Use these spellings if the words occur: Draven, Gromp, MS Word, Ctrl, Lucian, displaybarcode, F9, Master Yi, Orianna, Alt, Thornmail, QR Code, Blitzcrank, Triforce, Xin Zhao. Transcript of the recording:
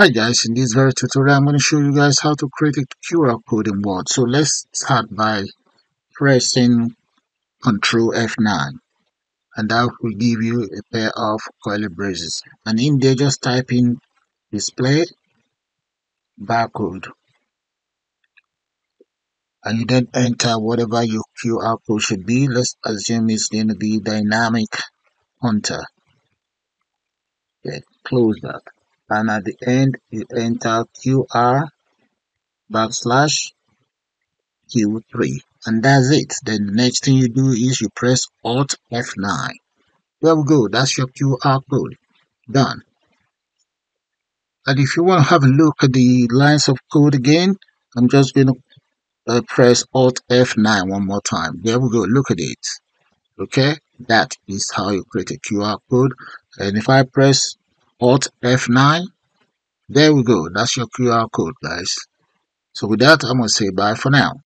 Hi guys, in this very tutorial I'm going to show you guys how to create a QR code in Word. So let's start by pressing Ctrl F9 and that will give you a pair of curly braces, and in there just type in display barcode and you then enter whatever your QR code should be. Let's assume it's going to be dynamic hunter. Okay, close that. And at the end, you enter QR/Q3. And that's it. Then the next thing you do is you press Alt F9. There we go. That's your QR code. Done. And if you want to have a look at the lines of code again, I'm just going to press Alt F9 one more time. There we go. Look at it. Okay. That is how you create a QR code. And if I press Alt F9, there we go. That's your QR code, guys. So with that, I'm going to say bye for now.